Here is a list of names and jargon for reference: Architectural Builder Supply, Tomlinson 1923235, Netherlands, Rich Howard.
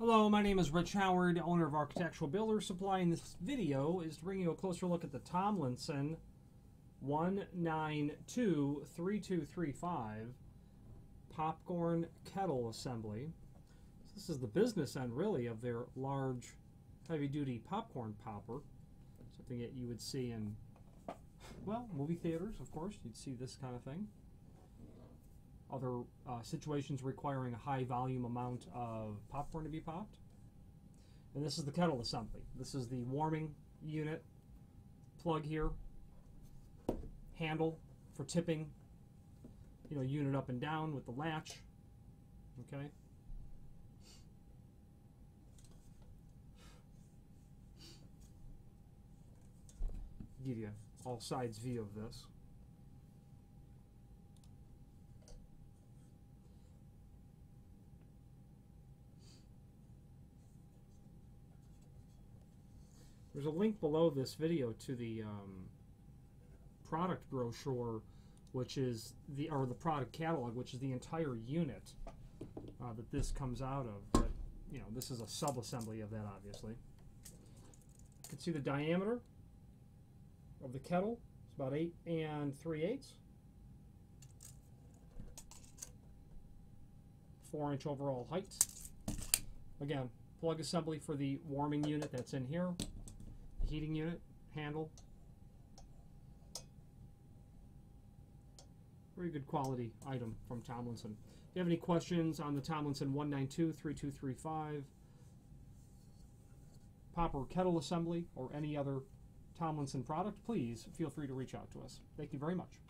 Hello, my name is Rich Howard, owner of Architectural Builder Supply, and this video is to bring you a closer look at the Tomlinson 1923235 popcorn kettle assembly. So this is the business end, really, of their large, heavy-duty popcorn popper, something that you would see in, well, movie theaters, of course. You'd see this kind of thing. Other situations requiring a high volume amount of popcorn to be popped. And this is the kettle assembly. This is the warming unit, plug here, handle for tipping, you know, unit up and down with the latch. Okay. Give you all sides view of this. There's a link below this video to the product brochure, which is the product catalog, which is the entire unit that this comes out of. But you know, this is a subassembly of that, obviously. You can see the diameter of the kettle. It's about 8 3/8. 4-inch overall height. Again, plug assembly for the warming unit that's in here. Heating unit, handle. Very good quality item from Tomlinson. If you have any questions on the Tomlinson 1923235 popper kettle assembly or any other Tomlinson product, please feel free to reach out to us. Thank you very much.